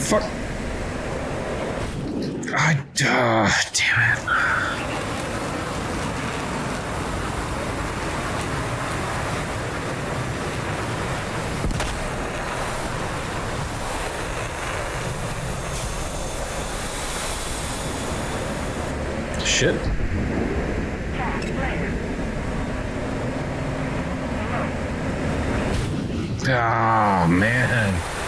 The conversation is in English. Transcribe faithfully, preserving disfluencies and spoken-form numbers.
Fuck. I, uh, damn it. Shit. Oh, man.